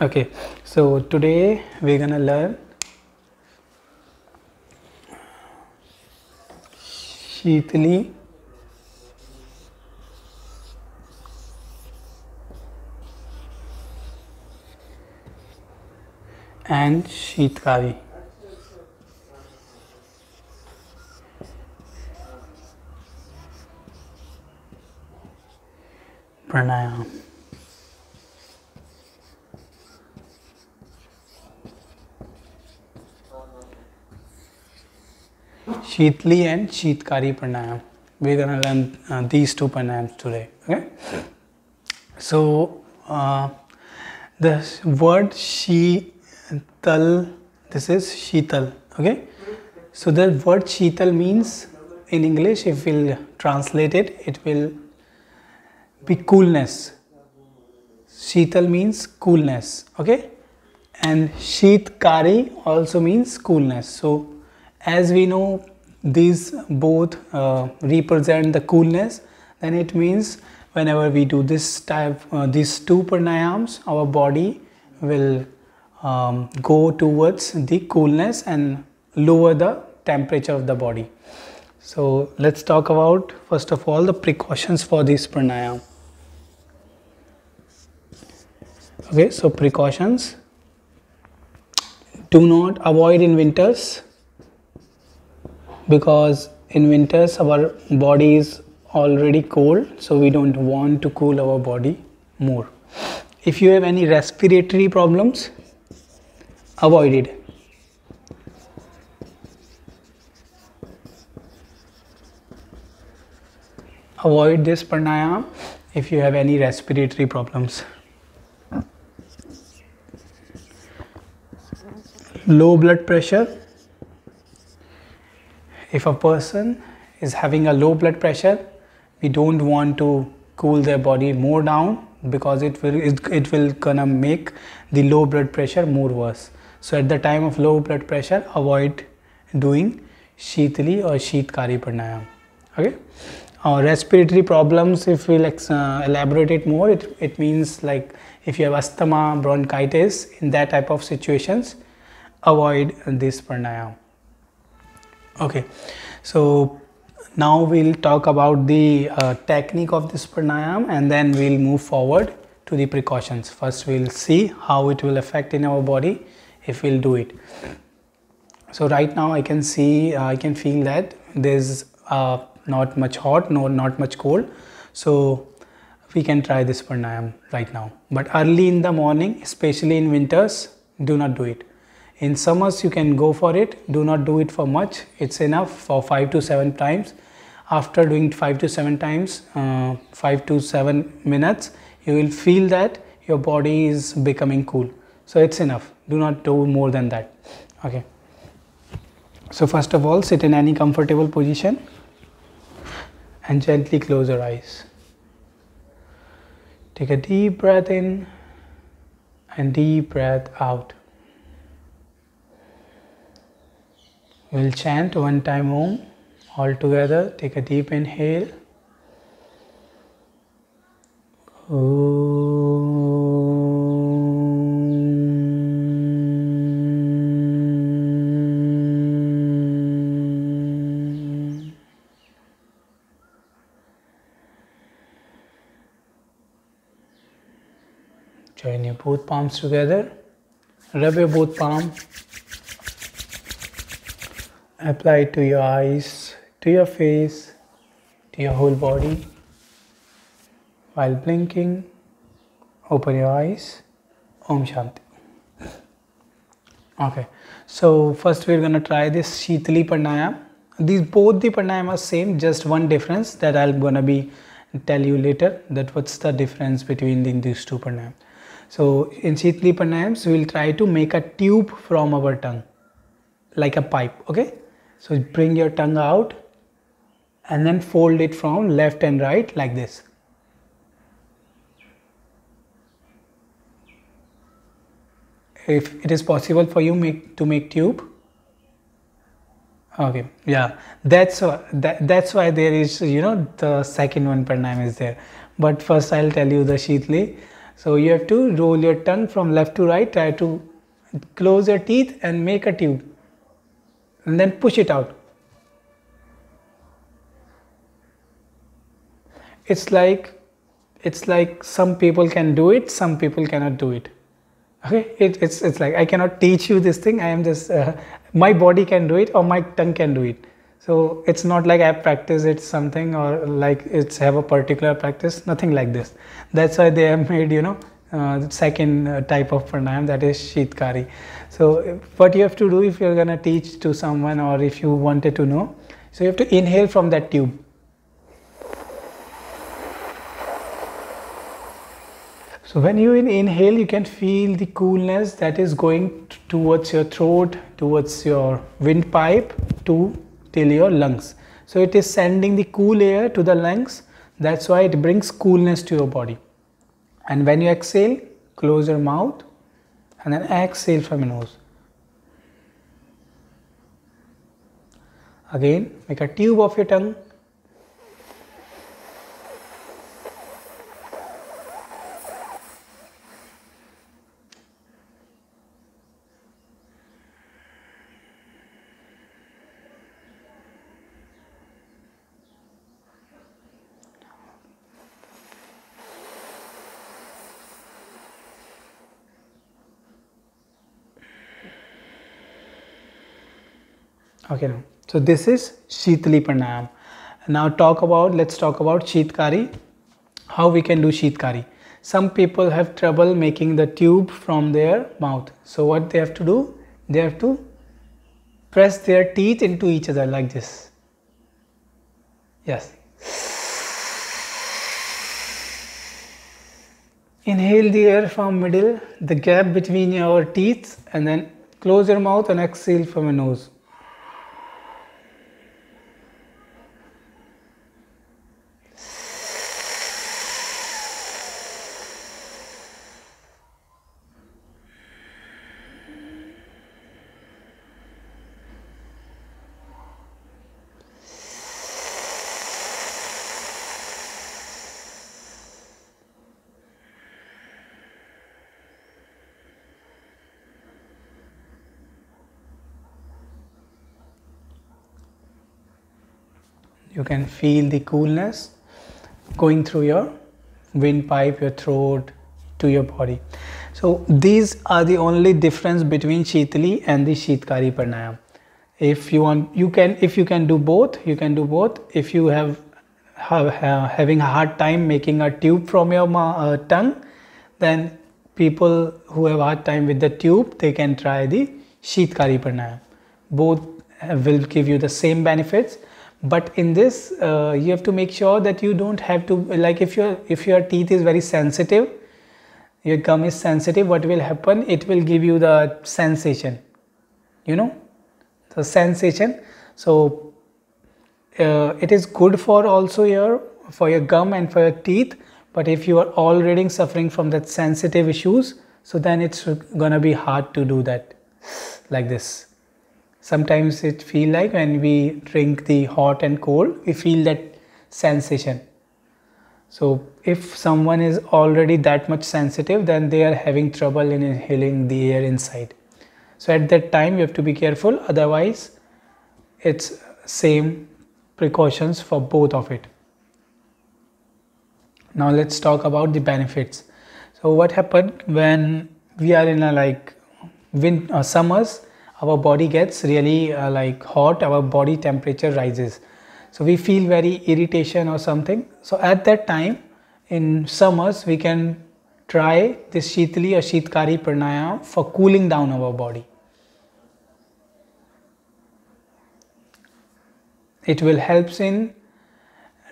Okay, so today we're gonna learn Shitali and Shitkari. Pranayama. Shitali and Shitkari pranayam. We're gonna learn these two pranayams today. Okay. So the word Shital. This is Shital. Okay. So the word Shital means in English, if we'll translate it, it will be coolness. Shital means coolness. Okay. And Shitkari also means coolness. So as we know, these both represent the coolness. Then it means whenever we do this type, these two pranayams, our body will go towards the coolness and lower the temperature of the body. So let's talk about, first of all, the precautions for this pranayam. Okay, so precautions. Do not avoid in winters, because in winters our body is already cold, so we don't want to cool our body more. If you have any respiratory problems, avoid it. Avoid this pranayam if you have any respiratory problems. Low blood pressure. If a person is having a low blood pressure, we don't want to cool their body more down, because it will gonna make the low blood pressure more worse. So at the time of low blood pressure, avoid doing Shitali or Shitkari pranayam. Okay. Respiratory problems, if we'll elaborate it more, it means like if you have asthma, bronchitis, in that type of situations, avoid this pranayam. Okay, so now we'll talk about the technique of this pranayam, and then we'll move forward to the precautions. First, we'll see how it will affect in our body if we'll do it. So right now I can see, I can feel that there's not much hot, not much cold. So we can try this pranayam right now. But early in the morning, especially in winters, do not do it. In summers, you can go for it. Do not do it for much. It's enough for 5 to 7 times. After doing 5 to 7 times, 5 to 7 minutes, you will feel that your body is becoming cool. So it's enough. Do not do more than that. Okay. So first of all, sit in any comfortable position and gently close your eyes. Take a deep breath in and deep breath out. We'll chant one time Om, all together. Take a deep inhale. Om. Join your both palms together. Rub your both palms. Apply it to your eyes, to your face, to your whole body. While blinking, open your eyes. Om Shanti. Okay, so first we're gonna try this Shitali pranayam. Both the pranayam are same, just one difference that I'm gonna tell you later, that what's the difference between these two pranayams. So in Shitali pranayams, we'll try to make a tube from our tongue, like a pipe. Okay. So bring your tongue out and then fold it from left and right like this. If it is possible for you to make tube. Okay, yeah, that's why there is, the second one pranayam is there. But first I'll tell you the Shitali. So you have to roll your tongue from left to right, try to close your teeth and make a tube, and then push it out. It's like some people can do it, some people cannot do it. Okay, it's like I cannot teach you this thing. I am just my body can do it or my tongue can do it. So it's not like I practice it something or like it's have a particular practice. Nothing like this. That's why they have made, you know, the second type of pranayam, that is Shitkari. So what you have to do if you're gonna teach to someone or if you wanted to know, so you have to inhale from that tube. So when you inhale, you can feel the coolness that is going towards your throat, towards your windpipe, to till your lungs. So it is sending the cool air to the lungs. That's why it brings coolness to your body. And when you exhale, close your mouth and then exhale from your nose. Again, make a tube of your tongue. Okay, so this is Shitali Pranayam. Now let's talk about Shitkari, how we can do Shitkari. Some people have trouble making the tube from their mouth. So what they have to do, they have to press their teeth into each other like this. Yes. Inhale the air from middle, the gap between your teeth, and then close your mouth and exhale from your nose. You can feel the coolness going through your windpipe, your throat, to your body. So these are the only difference between Shitali and the Shitkari Pranayam. If you want, if you can do both, you can do both. If you having a hard time making a tube from your tongue, then people who have hard time with the tube, they can try the Shitkari Pranayam. Both will give you the same benefits. But in this, you have to make sure that you don't have to, like if your teeth is very sensitive, your gum is sensitive, what will happen? It will give you the sensation, you know, the sensation. So it is good for also for your gum and for your teeth. But if you are already suffering from that sensitive issues, so then it's gonna be hard to do that like this. Sometimes it feels like when we drink the hot and cold, we feel that sensation. So if someone is already that much sensitive, then they are having trouble in inhaling the air inside. So at that time, you have to be careful. Otherwise, it's same precautions for both of it. Now let's talk about the benefits. So what happened when we are in a like winter summers? Our body gets really like hot, our body temperature rises. So we feel very irritation or something. So at that time, in summers, we can try this Shitali or Shitkari Pranayam for cooling down our body. It will help in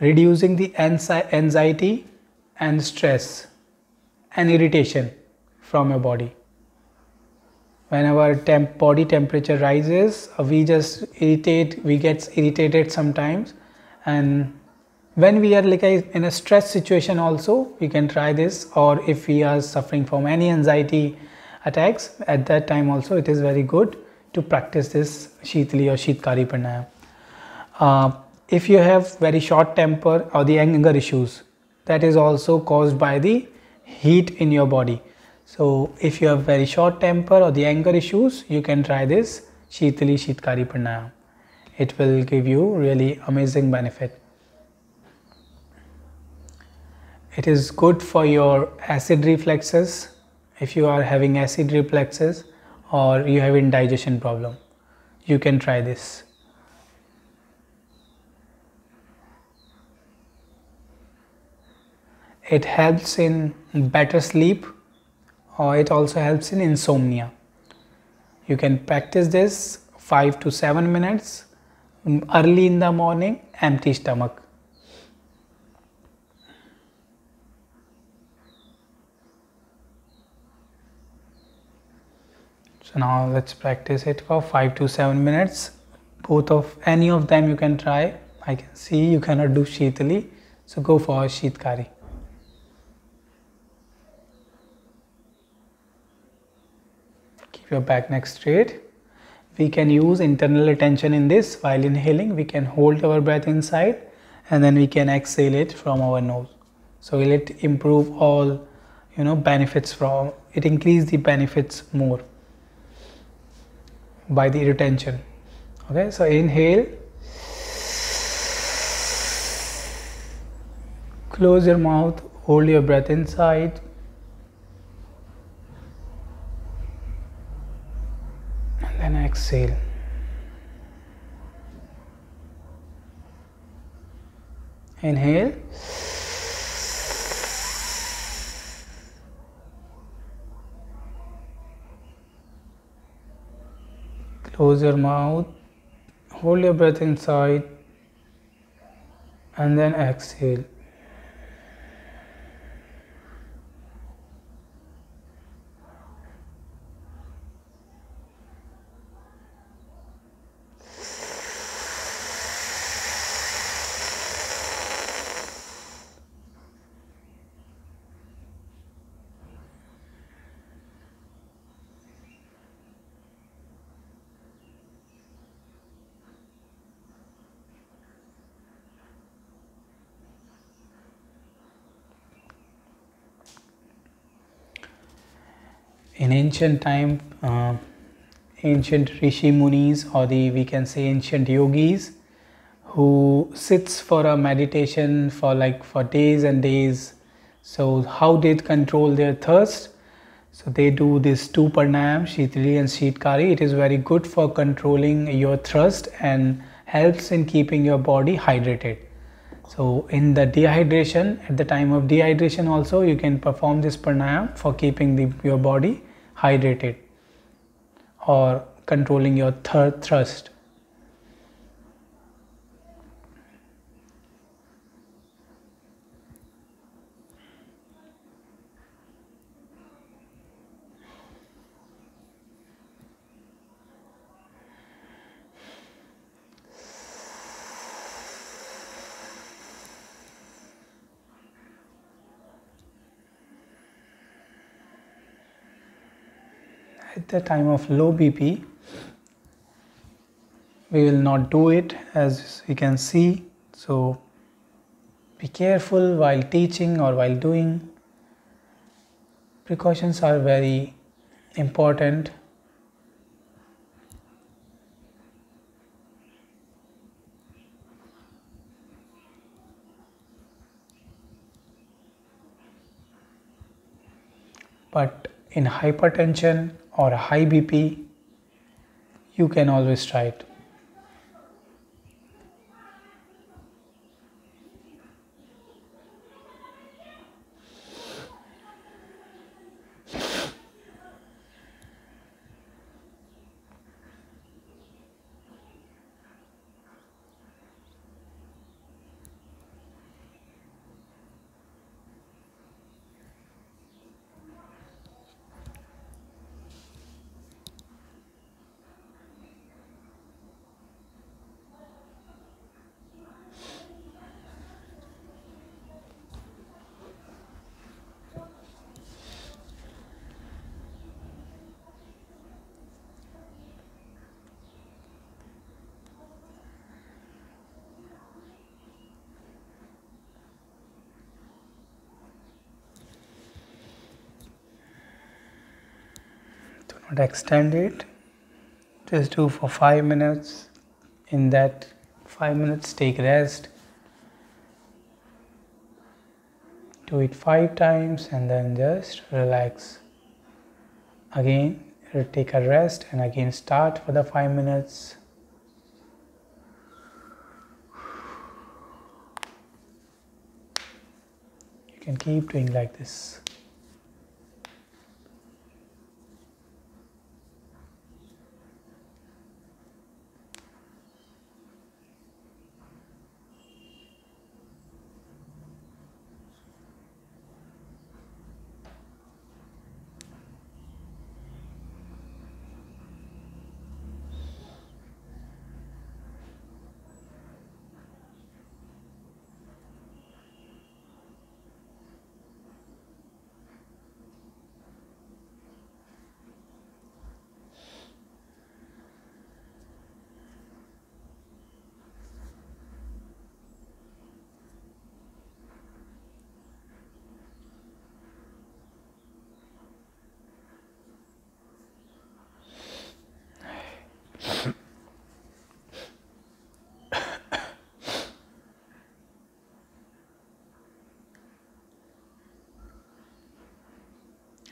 reducing the anxiety and stress and irritation from your body. When our body temperature rises, we just irritate, we get irritated sometimes. And when we are like in a stress situation also, we can try this. Or if we are suffering from any anxiety attacks, at that time also it is very good to practice this Shitali or Shitkari Pranayam. If you have very short temper or the anger issues, that is also caused by the heat in your body. So if you have very short temper or the anger issues, you can try this Shitali Shitkari Pranayama. It will give you really amazing benefit. It is good for your acid reflexes. If you are having acid reflexes or you have indigestion problem, you can try this. It helps in better sleep, or it also helps in insomnia. You can practice this 5 to 7 minutes early in the morning, empty stomach. So now let's practice it for 5 to 7 minutes. Both of any of them you can try. I can see you cannot do Shitali, so go for Shitkari. Your back neck straight. We can use internal attention in this. While inhaling, we can hold our breath inside and then we can exhale it from our nose. So will it improve all, benefits from it, increase the benefits more by the retention. Okay, so inhale, close your mouth, hold your breath inside. And exhale. Inhale. Close your mouth. Hold your breath inside. And then exhale. In ancient time, ancient Rishi Munis, or we can say ancient yogis, who sits for a meditation for days and days. So how they control their thirst? So they do this two pranayam, Shitali and Shitkari. It is very good for controlling your thirst and helps in keeping your body hydrated. So in the dehydration, at the time of dehydration also, you can perform this pranayam for keeping your body hydrated or controlling your thirst. At the time of low BP, we will not do it, as you can see. So be careful while teaching or while doing. Precautions are very important. But in hypertension or a high BP, you can always try it. but extend it. Just do for 5 minutes. In that 5 minutes, take rest. Do it 5 times and then just relax. Again, take a rest and again start for the 5 minutes. You can keep doing like this.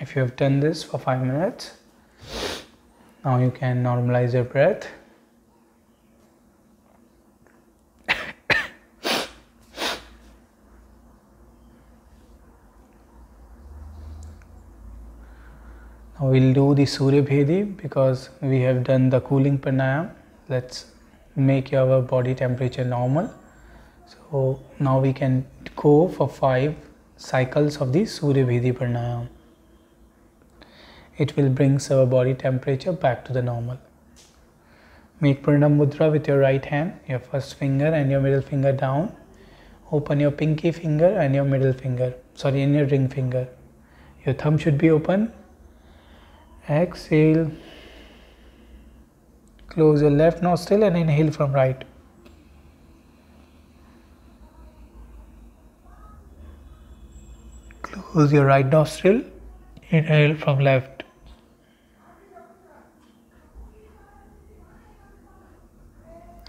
If you have done this for 5 minutes, now you can normalize your breath. Now we'll do the surya bhedi because we have done the cooling pranayama. Let's make our body temperature normal. So now we can go for 5 cycles of the surya bhedi pranayama. It will bring our body temperature back to the normal. Make Pranam mudra with your right hand, your first finger and your middle finger down. Open your pinky finger and your middle finger, sorry, and your ring finger. Your thumb should be open. Exhale. Close your left nostril and inhale from right. Close your right nostril. Inhale from left.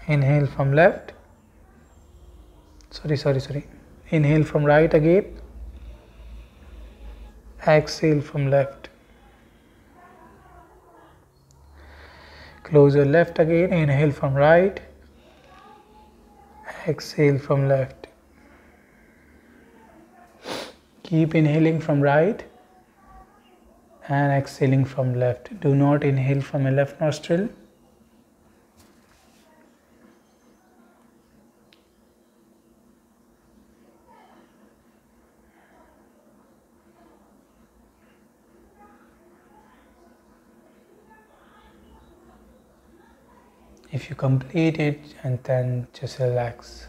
Inhale from left, sorry, inhale from right again, exhale from left, close your left again, inhale from right, exhale from left, keep inhaling from right and exhaling from left, do not inhale from your left nostril. If you complete it and then just relax.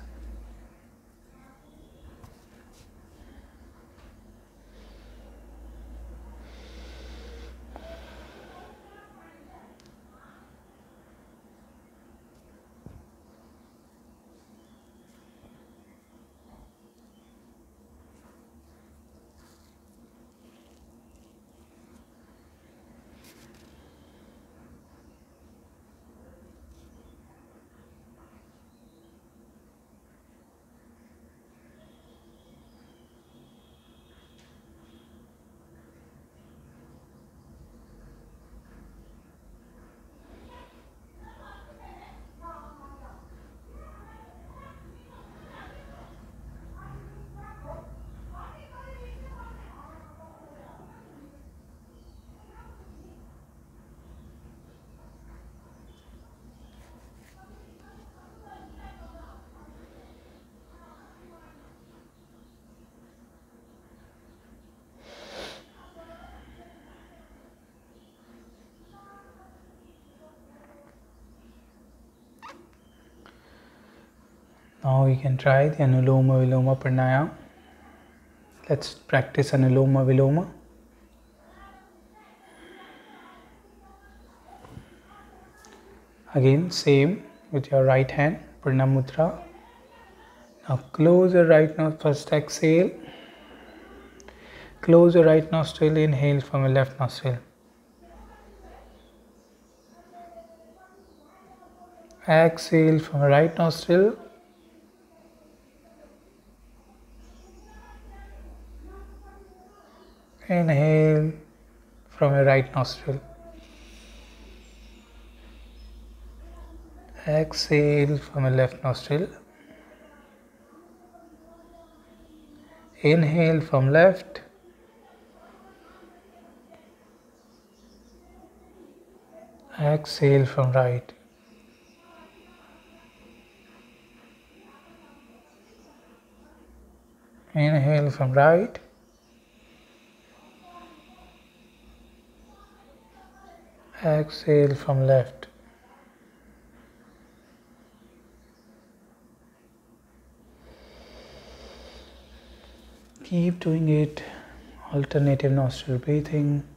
Now we can try the Anuloma Viloma Pranayama. Let's practice Anuloma Viloma. Again, same with your right hand, Pranam mudra. Now close your right nostril, first exhale. Close your right nostril, inhale from your left nostril. Exhale from right nostril. Inhale from your right nostril. Exhale from your left nostril. Inhale from left. Exhale from right. Inhale from right. Exhale from left. Keep doing it, alternative nostril breathing.